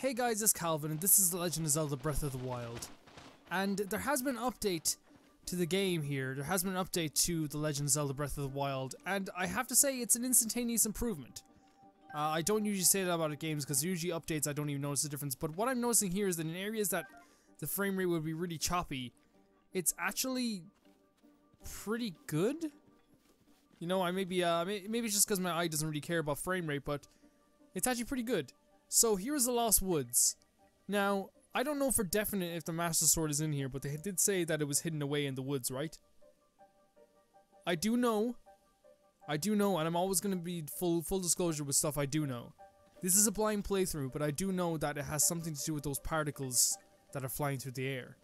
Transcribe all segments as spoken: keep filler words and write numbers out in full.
Hey guys, it's Calvin and this is The Legend of Zelda Breath of the Wild. And there has been an update to the game here. There has been an update to The Legend of Zelda Breath of the Wild, and I have to say it's an instantaneous improvement. Uh, I don't usually say that about games because usually updates I don't even notice the difference, but what I'm noticing here is that in areas that the frame rate would be really choppy, it's actually pretty good. You know, I maybe uh, maybe it's just because my eye doesn't really care about frame rate, but it's actually pretty good. So here's the Lost Woods. Now, I don't know for definite if the Master Sword is in here, but they did say that it was hidden away in the woods, right? I do know. I do know, and I'm always going to be full full disclosure with stuff I do know. This is a blind playthrough, but I do know that it has something to do with those particles that are flying through the air.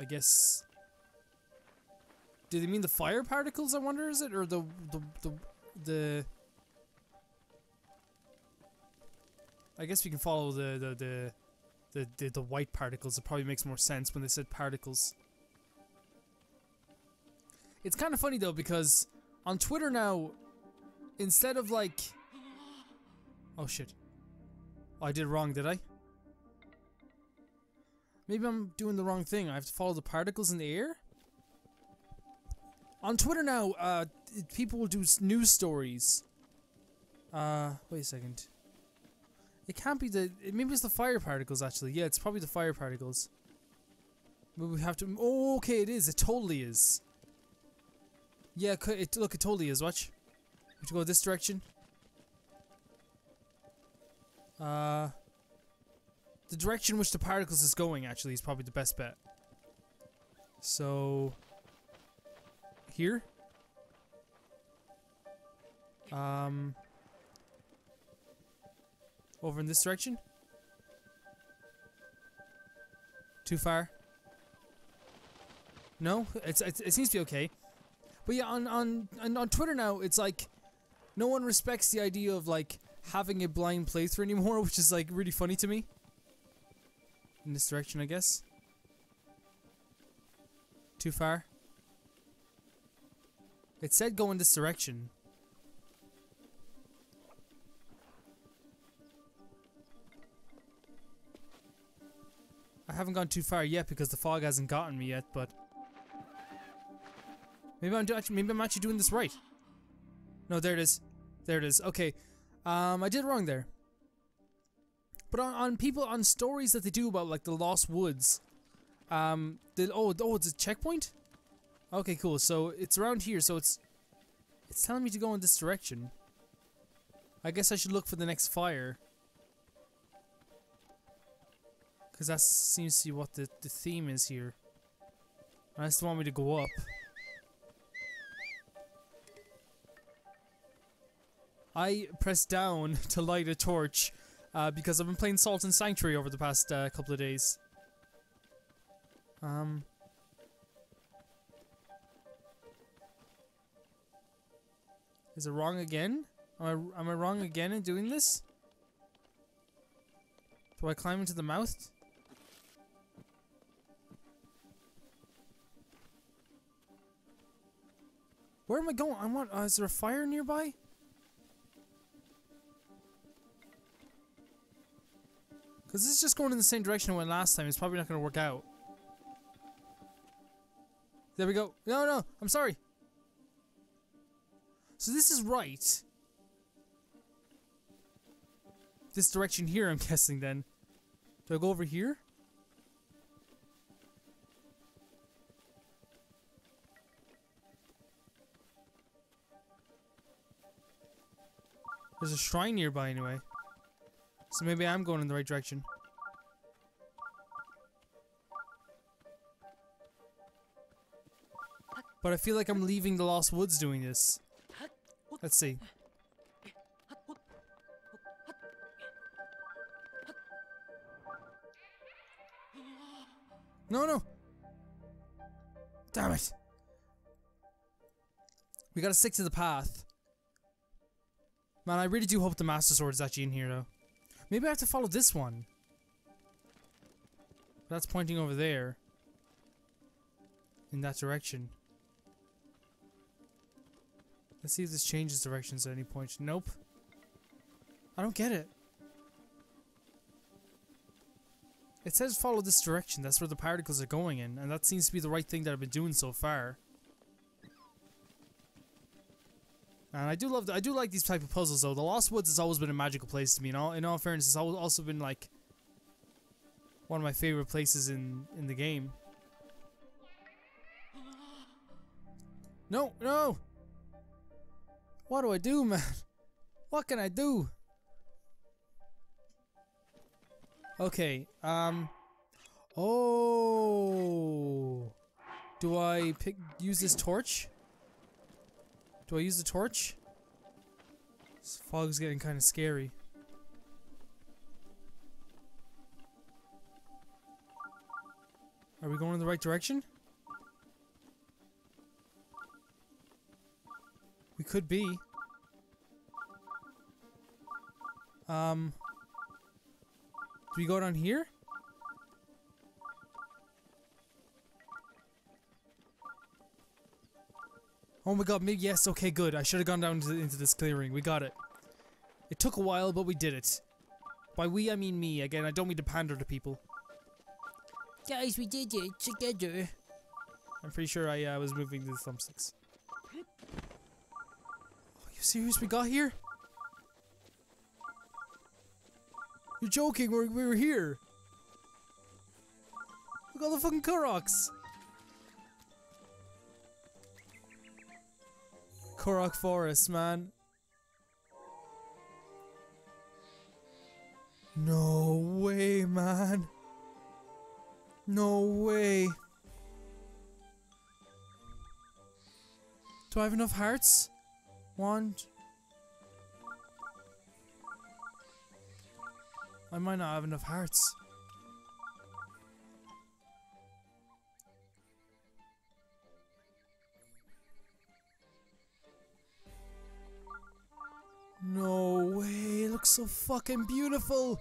I guess... do they mean the fire particles, I wonder, is it? Or the... the... the... the I guess we can follow the the, the... the... the... the white particles. It probably makes more sense when they said particles. It's kind of funny though, because on Twitter now, instead of like... oh shit. Oh, I did it wrong, did I? Maybe I'm doing the wrong thing. I have to follow the particles in the air? On Twitter now, uh, people will do news stories. Uh, wait a second. It can't be the... maybe it's the fire particles, actually. Yeah, it's probably the fire particles. But we have to... oh, okay, it is. It totally is. Yeah, it, look, it totally is. Watch. We have to go this direction. Uh... The direction in which the particles is going, actually, is probably the best bet. So... here? Um... Over in this direction? Too far? No? It's, it's, it seems to be okay. But yeah, on, on, on Twitter now, it's like... no one respects the idea of, like, having a blind playthrough anymore, which is, like, really funny to me. In this direction, I guess. Too far. It said go in this direction. I haven't gone too far yet because the fog hasn't gotten me yet, but... maybe I'm, do maybe I'm actually doing this right. No, there it is. There it is. Okay. Um, I did it wrong there. But on, on people, on stories that they do about, like, the Lost Woods, um, the, oh, oh, it's a checkpoint? Okay, cool, so it's around here, so it's, it's telling me to go in this direction. I guess I should look for the next fire. Because that seems to be what the, the theme is here. Unless they want me to go up. I press down to light a torch. Uh, because I've been playing Salt and Sanctuary over the past uh, couple of days. Um. Is it wrong again? Am I, am I wrong again in doing this? Do I climb into the mouth? Where am I going? I want. Uh, is there a fire nearby? Because this is just going in the same direction it went last time. It's probably not going to work out. There we go. No, no. I'm sorry. So this is right. This direction here, I'm guessing, then. Do I go over here? There's a shrine nearby, anyway. So maybe I'm going in the right direction. But I feel like I'm leaving the Lost Woods doing this. Let's see. No, no! Damn it! We gotta stick to the path. Man, I really do hope the Master Sword is actually in here, though. Maybe I have to follow this one. That's pointing over there. In that direction. Let's see if this changes directions at any point. Nope. I don't get it. It says follow this direction. That's where the particles are going in, and that seems to be the right thing that I've been doing so far. And I do love the, I do like these type of puzzles though. The Lost Woods has always been a magical place to me. In all, in all fairness, it's also been like one of my favorite places in in the game. No, no. What do I do, man? What can I do? Okay. Um. Oh. Do I pick use this torch? Do I use the torch? This fog's getting kind of scary. Are we going in the right direction? We could be. Um. Do we go down here? Oh my god, maybe yes, okay, good. I should have gone down to, into this clearing. We got it. It took a while, but we did it. By we, I mean me. Again, I don't mean to pander to people. Guys, we did it together. I'm pretty sure I uh, was moving the thumbsticks. Are you serious? We got here? You're joking. We're, we were here. Look at all the fucking Koroks. Korok Forest, man. No way, man. No way. Do I have enough hearts? One. I might not have enough hearts. No way, it looks so fucking beautiful!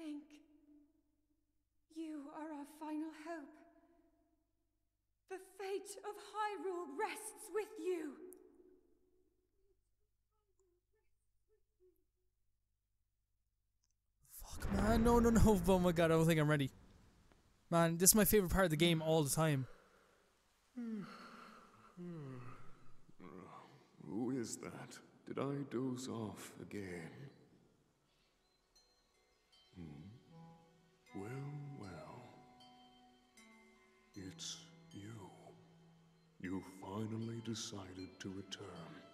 Link, you are our final hope. The fate of Hyrule rests with you! Fuck, man, no, no, no, oh my god, I don't think I'm ready. Man, this is my favorite part of the game all the time. Who is that? Did I doze off again? Hmm. Well, well. It's you. You finally decided to return.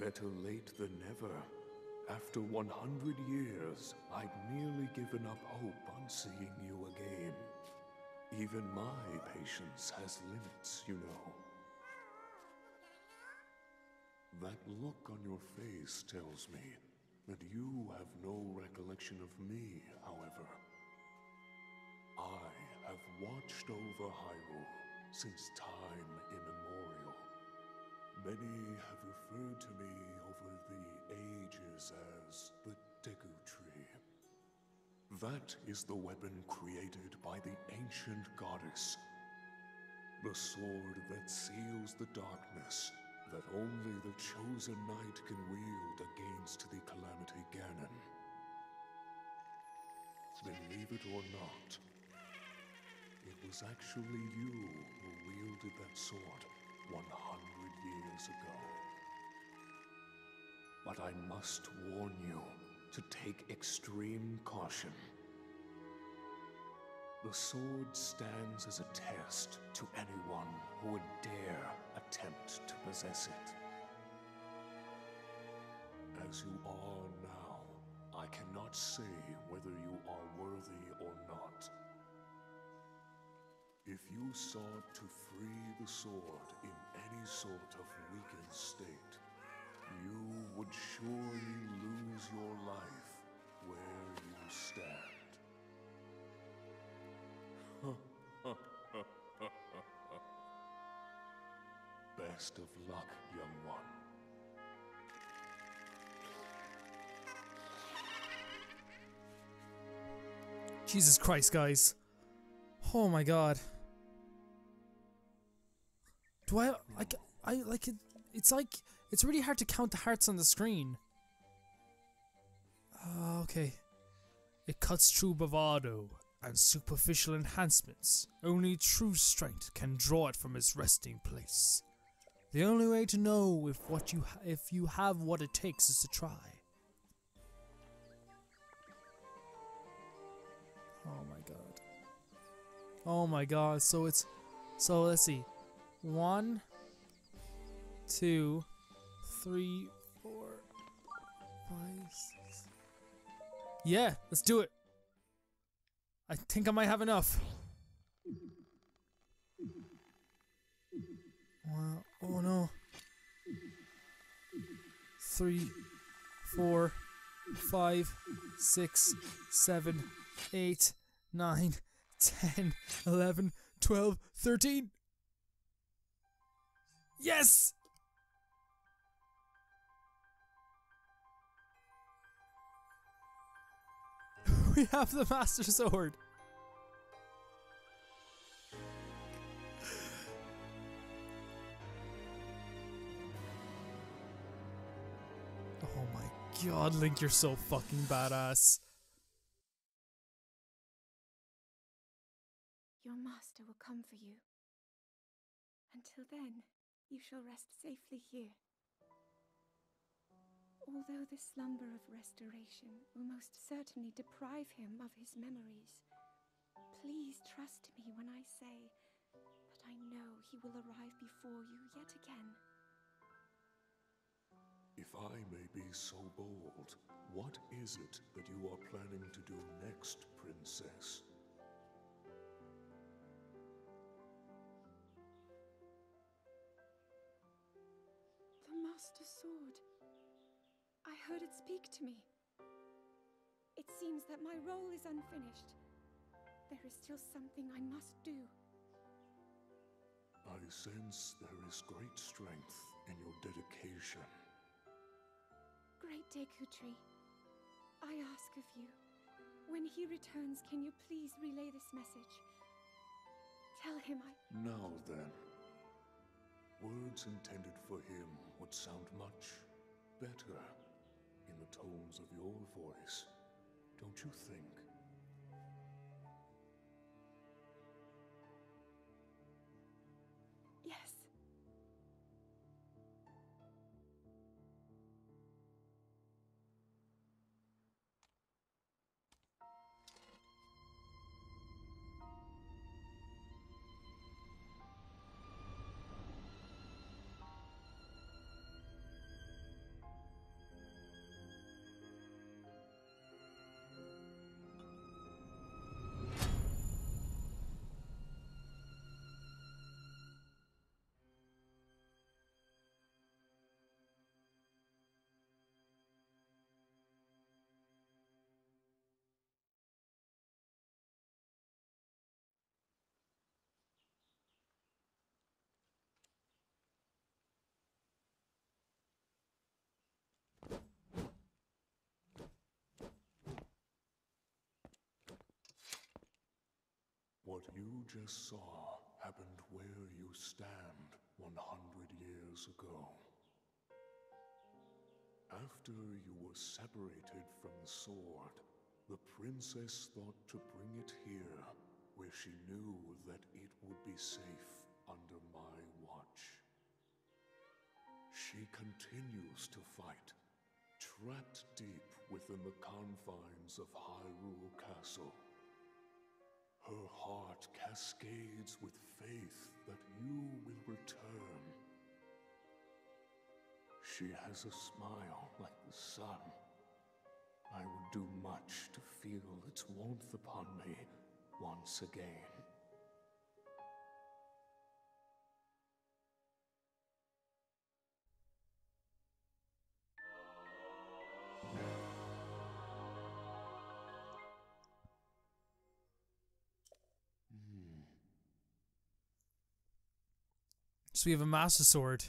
Better late than never. After one hundred years, I'd nearly given up hope on seeing you again. Even my patience has limits, you know. That look on your face tells me that you have no recollection of me, however. I have watched over Hyrule since time immemorial. Many have referred to me over the ages as the Deku Tree. That is the weapon created by the ancient goddess. The sword that seals the darkness that only the chosen knight can wield against the calamity Ganon. Believe it or not, it was actually you who wielded that sword one hundred years ago. But I must warn you to take extreme caution. The sword stands as a test to anyone who would dare attempt to possess it. As you are now, I cannot say whether you are worthy or not. If you sought to free the sword in any sort of weakened state, you would surely lose your life where you stand. Best of luck, young one. Jesus Christ, guys. Oh my god. Do I like I like it? It's like it's really hard to count the hearts on the screen. Uh, okay. It cuts through bravado and superficial enhancements. Only true strength can draw it from its resting place. The only way to know if what you ha if you have what it takes is to try. Oh my god. Oh my god. So it's so let's see. One, two, three, four, five, six. Yeah, let's do it. I think I might have enough. Wow. Oh no. Three, four, five, six, seven, eight, nine, ten, eleven, twelve, thirteen. Yes! We have the Master Sword. Oh my god, Link, you're so fucking badass. Your master will come for you. Until then, you shall rest safely here. Although the slumber of restoration will most certainly deprive him of his memories, please trust me when I say that I know he will arrive before you yet again. If I may be so bold, what is it that you are planning to do next, Princess? Master Sword. I heard it speak to me. It seems that my role is unfinished. There is still something I must do. I sense there is great strength in your dedication. Great Deku Tree, I ask of you, when he returns, can you please relay this message? Tell him I... Now then. Words intended for him would sound much better in the tones of your voice, don't you think? Yes. What you just saw happened where you stand one hundred years ago. After you were separated from the sword, the princess thought to bring it here, where she knew that it would be safe under my watch. She continues to fight, trapped deep within the confines of Hyrule Castle. Her heart cascades with faith that you will return. She has a smile like the sun. I would do much to feel its warmth upon me once again. So we have a Master Sword.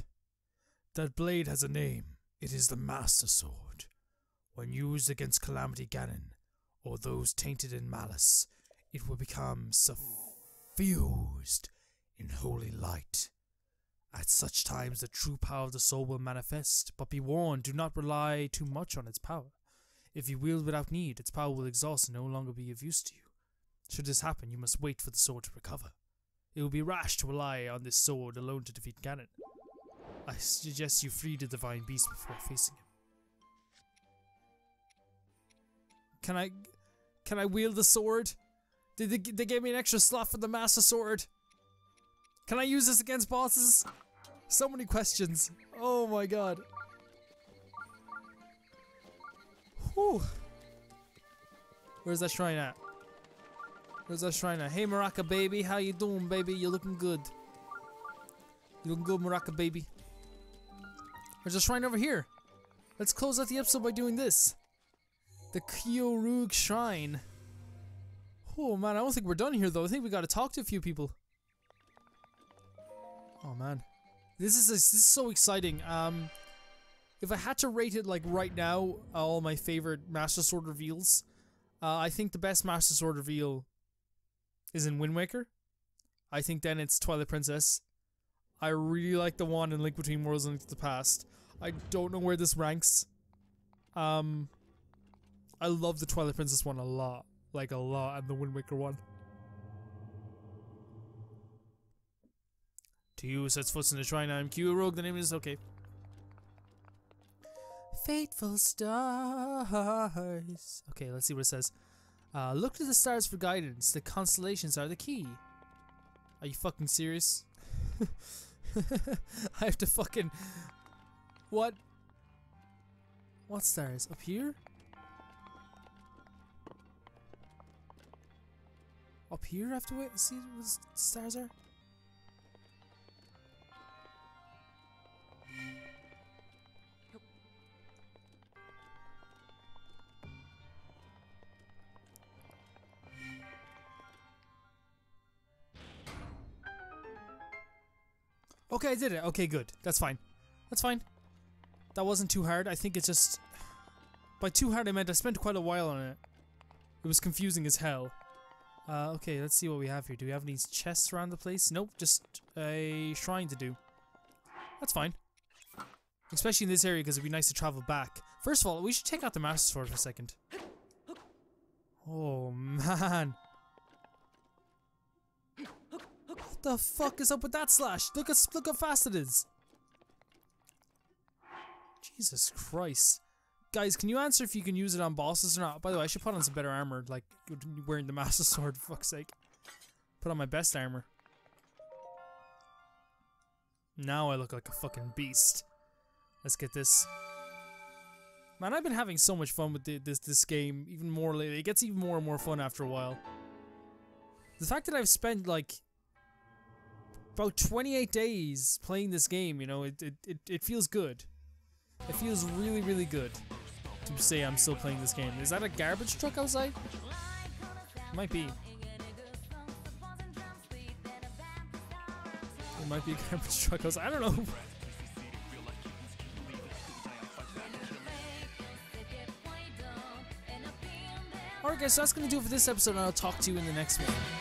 That blade has a name. It is the Master Sword. When used against Calamity Ganon, or those tainted in malice, it will become suffused in holy light. At such times the true power of the soul will manifest, but be warned, do not rely too much on its power. If you wield without need, its power will exhaust and no longer be of use to you. Should this happen, you must wait for the sword to recover. It would be rash to rely on this sword alone to defeat Ganon. I suggest you free the Divine Beast before facing him. Can I... Can I wield the sword? They, they, they gave me an extra slot for the Master Sword. Can I use this against bosses? So many questions. Oh my god. Whew. Where's that shrine at? Where's that shrine at? Hey Maraca baby, how you doing baby? You're looking good. You looking good Maraca baby. There's a shrine over here. Let's close out the episode by doing this. The Kyourug Shrine. Oh man, I don't think we're done here though. I think we gotta talk to a few people. Oh man, this is this is so exciting. Um, if I had to rate it like right now, all my favorite Master Sword reveals, uh, I think the best Master Sword reveal is in Wind Waker. I think then it's Twilight Princess. I really like the one in Link Between Worlds and Link to the Past. I don't know where this ranks. Um, I love the Twilight Princess one a lot, like a lot, and the Wind Waker one. To you sets foot in the shrine, I am Kyourug, the name is... okay. Fateful stars... Okay, let's see what it says. Uh, look to the stars for guidance, the constellations are the key. Are you fucking serious? I have to fucking... What? What stars? Up here? Up here I have to wait and see what the stars are? Okay, I did it. Okay, good. That's fine. That's fine. That wasn't too hard. I think it's just... By too hard, I meant I spent quite a while on it. It was confusing as hell. Uh, okay, let's see what we have here. Do we have any chests around the place? Nope, just a shrine to do. That's fine. Especially in this area, because it'd be nice to travel back. First of all, we should take out the Master Sword for a second. Oh, man. What the fuck is up with that slash? Look at look how fast it is. Jesus Christ. Guys, can you answer if you can use it on bosses or not? By the way, I should put on some better armor, like wearing the Master Sword, for fuck's sake. Put on my best armor. Now I look like a fucking beast. Let's get this. Man, I've been having so much fun with the, this this game, even more lately. It gets even more and more fun after a while. The fact that I've spent like about twenty-eight days playing this game, you know, it, it, it, it feels good. It feels really, really good to say I'm still playing this game. Is that a garbage truck outside? Might be. It might be a garbage truck outside. I don't know. Alright guys, so that's going to do it for this episode, and I'll talk to you in the next one.